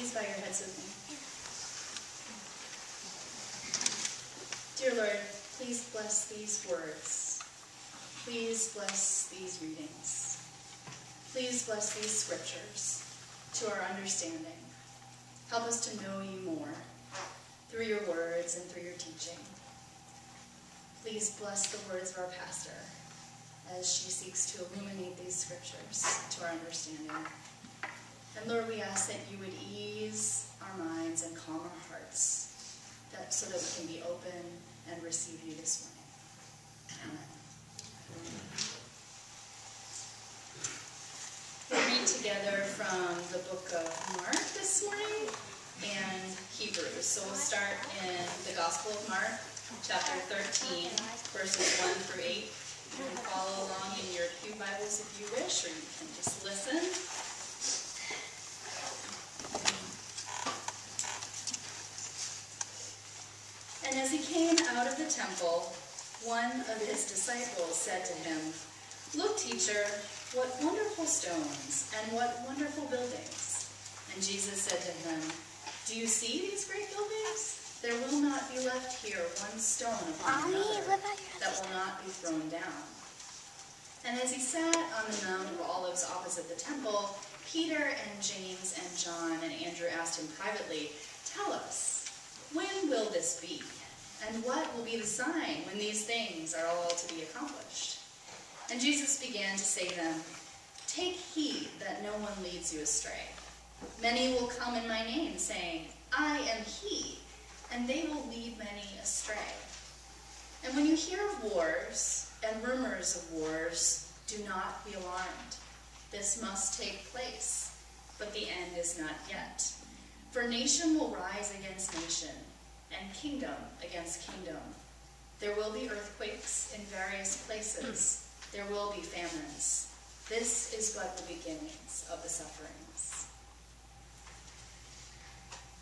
Please bow your heads with me. Dear Lord, please bless these words. Please bless these readings. Please bless these scriptures to our understanding. Help us to know you more through your words and through your teaching. Please bless the words of our pastor as she seeks to illuminate these scriptures to our understanding. And Lord, we ask that you would ease our minds and calm our hearts, so that we can be open and receive you this morning. Amen. We'll read together from the book of Mark this morning and Hebrews. So we'll start in the Gospel of Mark, chapter 13, verses 1 through 8. You can follow along in your pew Bibles if you wish, or you can just listen. And as he came out of the temple, one of his disciples said to him, "Look, teacher, what wonderful stones and what wonderful buildings." And Jesus said to him, "Do you see these great buildings? There will not be left here one stone upon another that will not be thrown down." And as he sat on the Mount of Olives opposite the temple, Peter and James and John and Andrew asked him privately, "Tell us, when will this be? And what will be the sign when these things are all to be accomplished?" And Jesus began to say to them, "Take heed that no one leads you astray. Many will come in my name, saying, 'I am he,' and they will lead many astray. And when you hear of wars and rumors of wars, do not be alarmed. This must take place, but the end is not yet. For nation will rise against nation, and kingdom against kingdom. There will be earthquakes in various places. There will be famines. This is but the beginnings of the sufferings."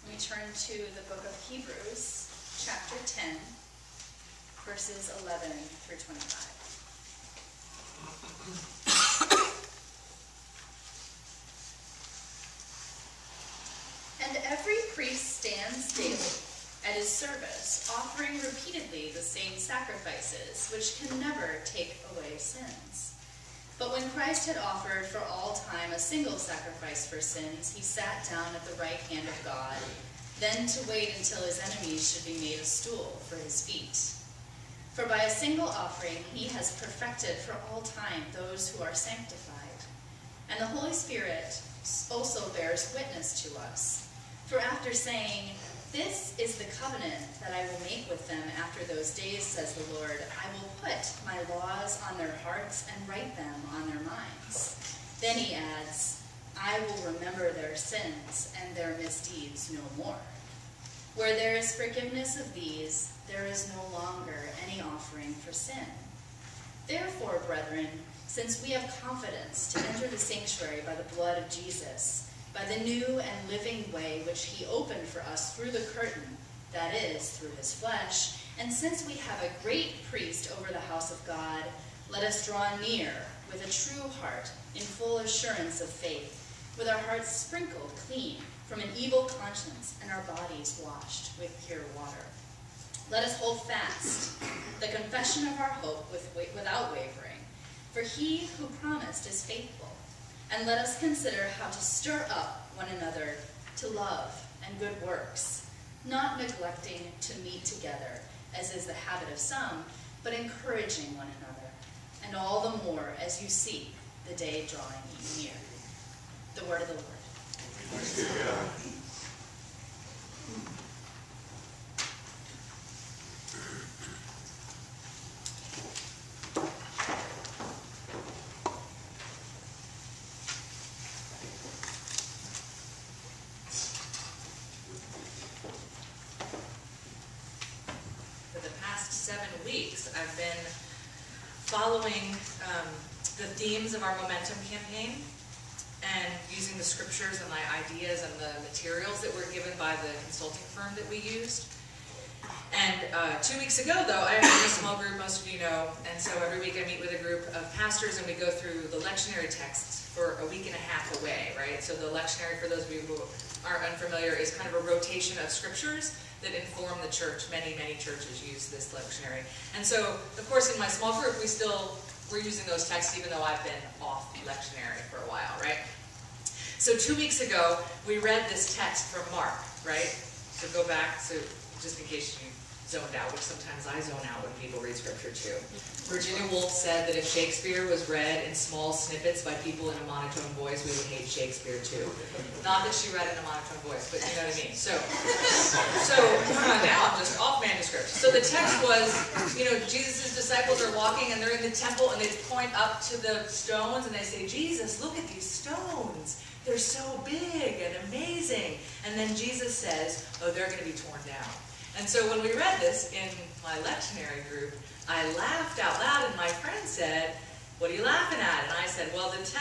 We turn to the book of Hebrews, chapter 10, verses 11 through 25. "And every priest stands daily at his service, offering repeatedly the same sacrifices, which can never take away sins. But when Christ had offered for all time a single sacrifice for sins, he sat down at the right hand of God, then to wait until his enemies should be made a stool for his feet. For by a single offering he has perfected for all time those who are sanctified. And the Holy Spirit also bears witness to us. For after saying, 'This is the covenant that I will make with them after those days, says the Lord, I will put my laws on their hearts and write them on their minds,' then he adds, 'I will remember their sins and their misdeeds no more.' Where there is forgiveness of these, there is no longer any offering for sin. Therefore, brethren, since we have confidence to enter the sanctuary by the blood of Jesus, by the new and living way which he opened for us through the curtain, that is, through his flesh, and since we have a great priest over the house of God, let us draw near with a true heart, in full assurance of faith, with our hearts sprinkled clean from an evil conscience and our bodies washed with pure water. Let us hold fast the confession of our hope without wavering, for he who promised is faithful. And let us consider how to stir up one another to love and good works, not neglecting to meet together, as is the habit of some, but encouraging one another, and all the more as you see the day drawing near." The word of the Lord. Thanks be to God. I've been following the themes of our Momentum campaign and using the scriptures and my ideas and the materials that were given by the consulting firm that we used. And 2 weeks ago, though, I have a small group, most of you know, and so every week I meet with a group of pastors and we go through the lectionary texts for a week and a half away, right? So the lectionary, for those of you who are unfamiliar, is kind of a rotation of scriptures that inform the church. Many, many churches use this lectionary. And so, of course, in my small group, we're using those texts even though I've been off lectionary for a while, right? So 2 weeks ago, we read this text from Mark, right? So go back, so just in case you zoned out, which sometimes I zone out when people read scripture too. Virginia Woolf said that if Shakespeare was read in small snippets by people in a monotone voice, we would hate Shakespeare too. Not that she read in a monotone voice, but you know what I mean. So now I'm just off manuscript. So the text was, you know, Jesus' disciples are walking and they're in the temple and they point up to the stones and they say, Jesus, look at these stones. They're so big and amazing. And then Jesus says, oh, they're going to be torn down. And so when we read this in my lectionary group, I laughed out loud and my friend said, what are you laughing at? And I said, well, this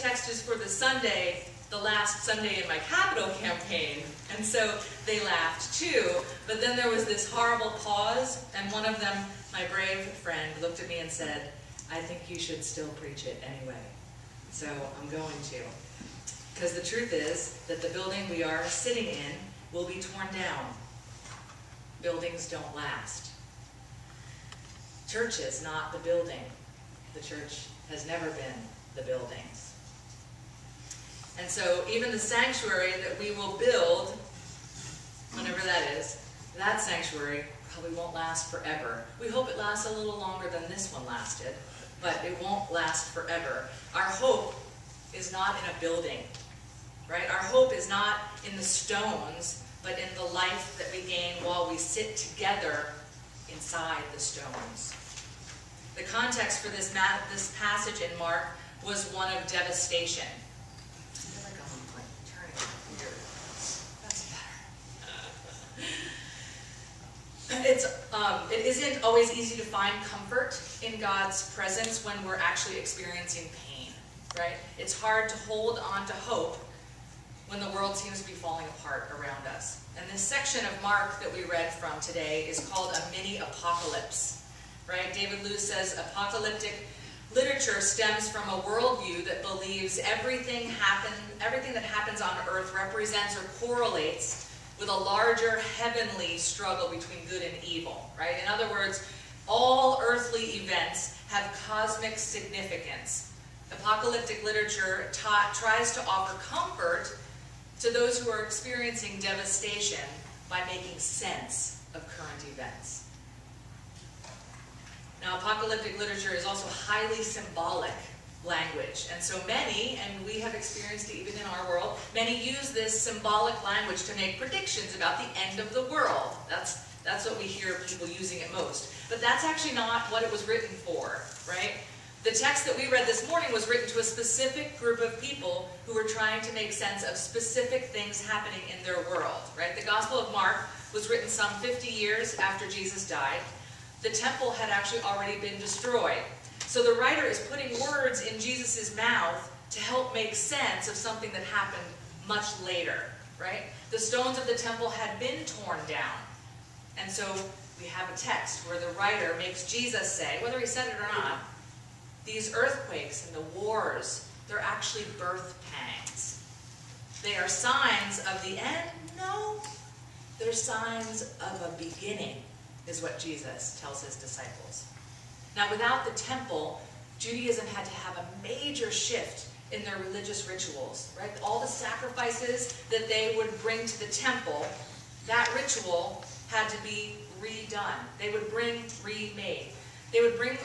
text is for the last Sunday in my capital campaign. And so they laughed too, but then there was this horrible pause and one of them, my brave friend, looked at me and said, I think you should still preach it anyway. So I'm going to, because the truth is that the building we are sitting in will be torn down. Buildings don't last. Church is not the building. The church has never been the buildings. And so even the sanctuary that we will build, whenever that is, that sanctuary probably won't last forever. We hope it lasts a little longer than this one lasted, but it won't last forever. Our hope is not in a building, right? Our hope is not in the stones, but in the life that we gain while we sit together inside the stones. The context for this passage in Mark was one of devastation. It isn't always easy to find comfort in God's presence when we're actually experiencing pain, right? It's hard to hold on to hope when the world seems to be falling apart around us. And this section of Mark that we read from today is called a mini-apocalypse, right? David Lewis says apocalyptic literature stems from a worldview that believes everything that happens on earth represents or correlates with a larger heavenly struggle between good and evil, right? In other words, all earthly events have cosmic significance. Apocalyptic literature tries to offer comfort to those who are experiencing devastation by making sense of current events. Now, apocalyptic literature is also highly symbolic language, and so many, and we have experienced it even in our world, many use this symbolic language to make predictions about the end of the world. That's what we hear people using it most. But that's actually not what it was written for, right? The text that we read this morning was written to a specific group of people who were trying to make sense of specific things happening in their world, right? The Gospel of Mark was written some 50 years after Jesus died. The temple had actually already been destroyed. So the writer is putting words in Jesus' mouth to help make sense of something that happened much later, right? The stones of the temple had been torn down. And so we have a text where the writer makes Jesus say, whether he said it or not, these earthquakes and the wars, they're actually birth pangs. They are signs of the end? No. They're signs of a beginning, is what Jesus tells his disciples. Now, without the temple, Judaism had to have a major shift in their religious rituals, right? All the sacrifices that they would bring to the temple, that ritual had to be redone. They would bring remade. They would bring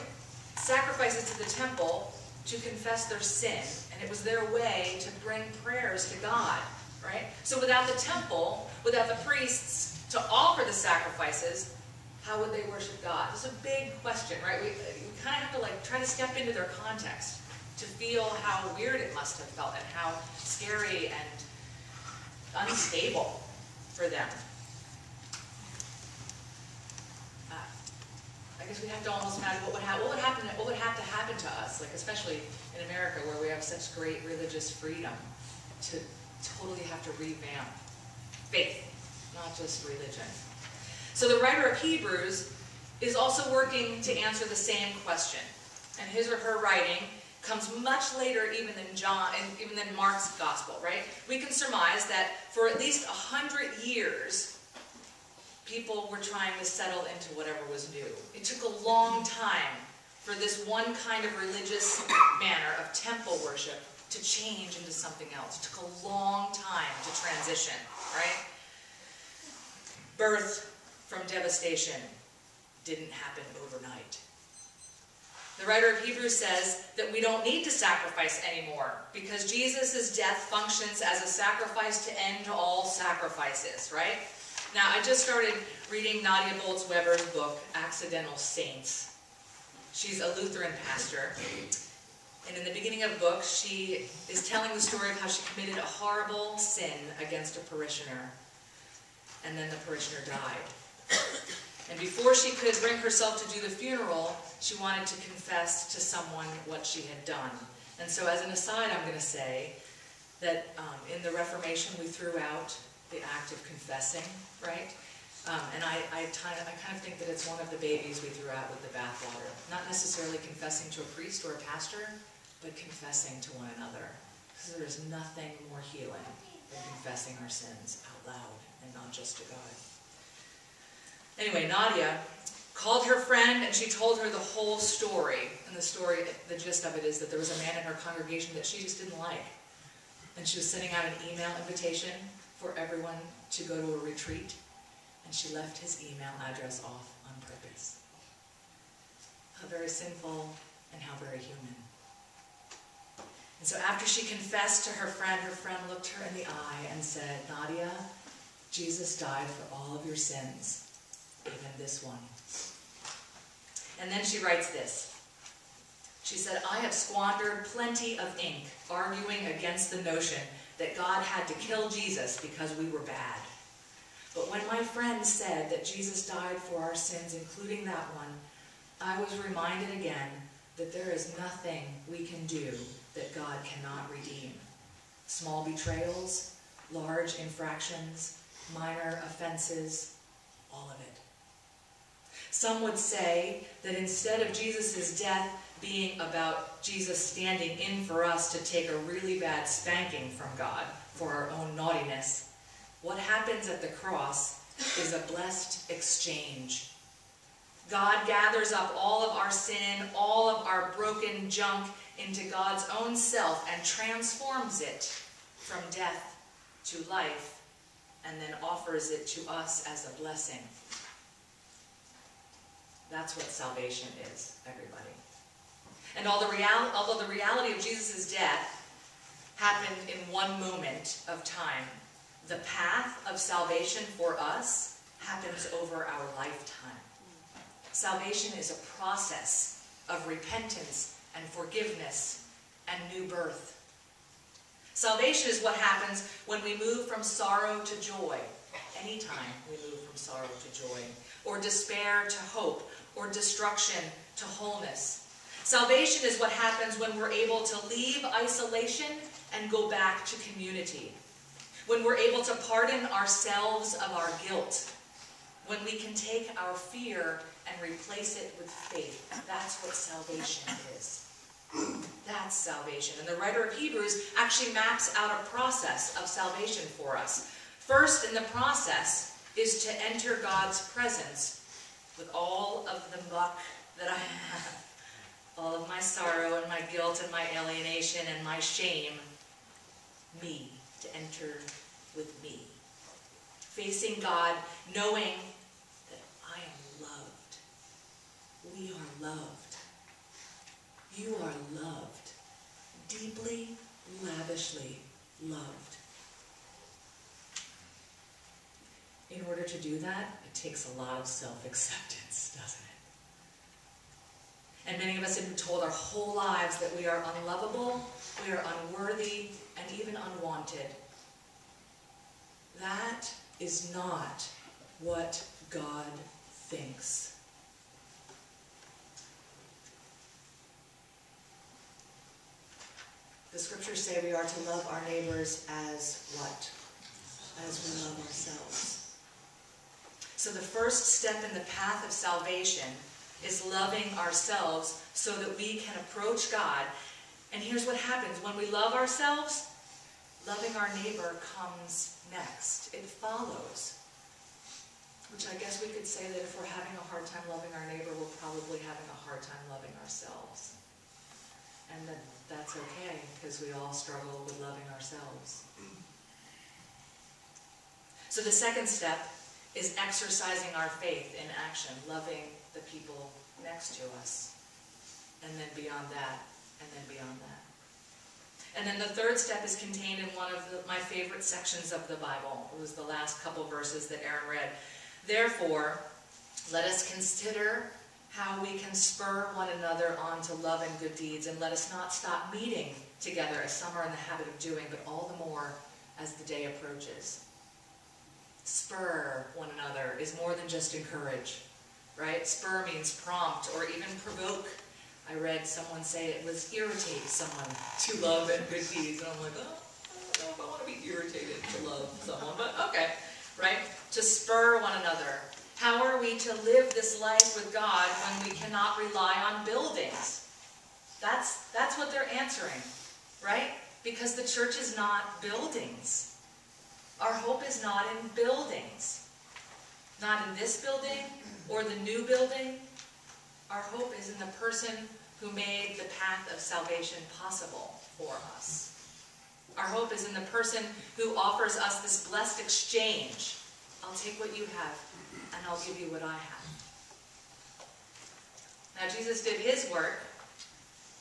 sacrifices to the temple to confess their sin, and it was their way to bring prayers to God, right? So without the temple, without the priests to offer the sacrifices, how would they worship God? It's a big question, right? We kind of have to like try to step into their context to feel how weird it must have felt and how scary and unstable for them. I guess we'd have to almost imagine what would have to happen to us, like especially in America where we have such great religious freedom, to totally have to revamp faith, not just religion. So the writer of Hebrews is also working to answer the same question. And his or her writing comes much later even than John, and even than Mark's gospel, right? We can surmise that for at least 100 years, people were trying to settle into whatever was new. It took a long time for this one kind of religious manner of temple worship to change into something else. It took a long time to transition, right? Birth from devastation didn't happen overnight. The writer of Hebrews says that we don't need to sacrifice anymore because Jesus' death functions as a sacrifice to end all sacrifices, right? Now, I just started reading Nadia Bolz-Weber's book, Accidental Saints. She's a Lutheran pastor. And in the beginning of the book, she is telling the story of how she committed a horrible sin against a parishioner. And then the parishioner died. And before she could bring herself to do the funeral, she wanted to confess to someone what she had done. And so as an aside, I'm going to say that in the Reformation, we threw out the act of confessing, right? And I kind of think that it's one of the babies we threw out with the bathwater. Not necessarily confessing to a priest or a pastor, but confessing to one another. Because there is nothing more healing than confessing our sins out loud and not just to God. Anyway, Nadia called her friend and she told her the whole story. And the gist of it is that there was a man in her congregation that she just didn't like. And she was sending out an email invitation for everyone to go to a retreat. And she left his email address off on purpose. How very sinful and how very human. And so after she confessed to her friend looked her in the eye and said, "Nadia, Jesus died for all of your sins. Even this one." And then she writes this. She said, "I have squandered plenty of ink arguing against the notion that God had to kill Jesus because we were bad. But when my friend said that Jesus died for our sins, including that one, I was reminded again that there is nothing we can do that God cannot redeem. Small betrayals, large infractions, minor offenses, all of it." Some would say that instead of Jesus' death being about Jesus standing in for us to take a really bad spanking from God for our own naughtiness, what happens at the cross is a blessed exchange. God gathers up all of our sin, all of our broken junk into God's own self and transforms it from death to life and then offers it to us as a blessing. That's what salvation is, everybody. And although the reality of Jesus' death happened in one moment of time, the path of salvation for us happens over our lifetime. Salvation is a process of repentance and forgiveness and new birth. Salvation is what happens when we move from sorrow to joy. Anytime we move from sorrow to joy, or despair to hope, or destruction to wholeness. Salvation is what happens when we're able to leave isolation and go back to community. When we're able to pardon ourselves of our guilt. When we can take our fear and replace it with faith. That's what salvation is. That's salvation. And the writer of Hebrews actually maps out a process of salvation for us. First in the process is to enter God's presence with all of the muck that I have. All of my sorrow and my guilt and my alienation and my shame. Me. To enter with me. Facing God, knowing that I am loved. We are loved. You are loved, deeply, lavishly loved. In order to do that, it takes a lot of self-acceptance, doesn't it? And many of us have been told our whole lives that we are unlovable, we are unworthy, and even unwanted. That is not what God thinks. The scriptures say we are to love our neighbors as what? As we love ourselves. So the first step in the path of salvation is loving ourselves so that we can approach God. And here's what happens. When we love ourselves, loving our neighbor comes next. It follows. Which I guess we could say that if we're having a hard time loving our neighbor, we're probably having a hard time loving ourselves. And that's okay, because we all struggle with loving ourselves. So the second step is exercising our faith in action, loving the people next to us. And then beyond that, and then beyond that. And then the third step is contained in one of my favorite sections of the Bible. It was the last couple verses that Aaron read. Therefore, let us consider how we can spur one another on to love and good deeds, and let us not stop meeting together as some are in the habit of doing, but all the more as the day approaches. Spur one another is more than just encourage, right? Spur means prompt or even provoke. I read someone say it was irritate someone to love and good deeds, and I'm like, oh, I don't know if I want to be irritated to love someone, but okay, right? To spur one another. How are we to live this life with God when we cannot rely on buildings? That's what they're answering, right? Because the church is not buildings. Our hope is not in buildings. Not in this building or the new building. Our hope is in the person who made the path of salvation possible for us. Our hope is in the person who offers us this blessed exchange. I'll take what you have, and I'll give you what I have. Now, Jesus did his work,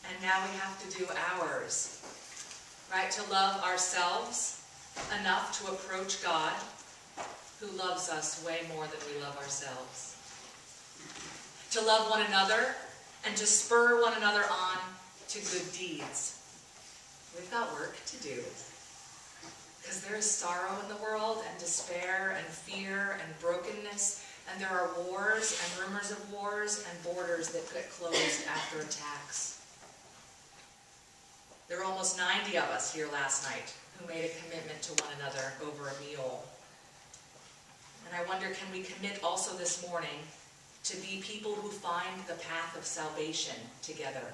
and now we have to do ours. Right? To love ourselves enough to approach God, who loves us way more than we love ourselves. To love one another, and to spur one another on to good deeds. We've got work to do. Because there is sorrow in the world, and despair, and fear, and brokenness, and there are wars, and rumors of wars, and borders that get closed after attacks. There were almost 90 of us here last night who made a commitment to one another over a meal. And I wonder, can we commit also this morning to be people who find the path of salvation together?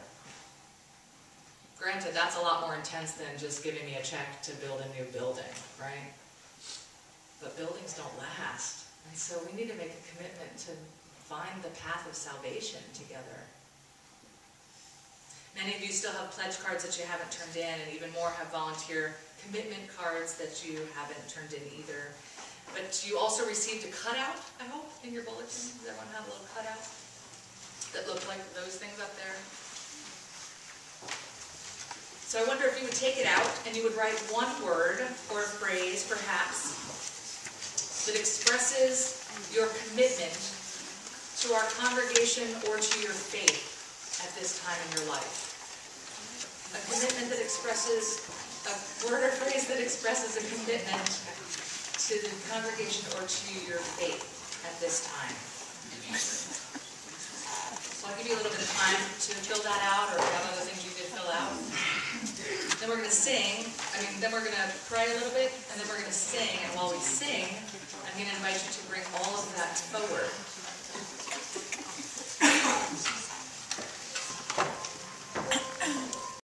Granted, that's a lot more intense than just giving me a check to build a new building, right? But buildings don't last. And so we need to make a commitment to find the path of salvation together. Many of you still have pledge cards that you haven't turned in, and even more have volunteer commitment cards that you haven't turned in either. But you also received a cutout, I hope, in your bulletin. Does everyone have a little cutout that looked like those things up there? So I wonder if you would take it out and you would write one word or a phrase, perhaps, that expresses your commitment to our congregation or to your faith at this time in your life. A commitment that expresses, a word or phrase that expresses a commitment to the congregation or to your faith at this time. So I'll give you a little bit of time to fill that out, or have other things you could fill out. Then we're going to sing, then we're going to pray a little bit, and then we're going to sing, and while we sing, I'm going to invite you to bring all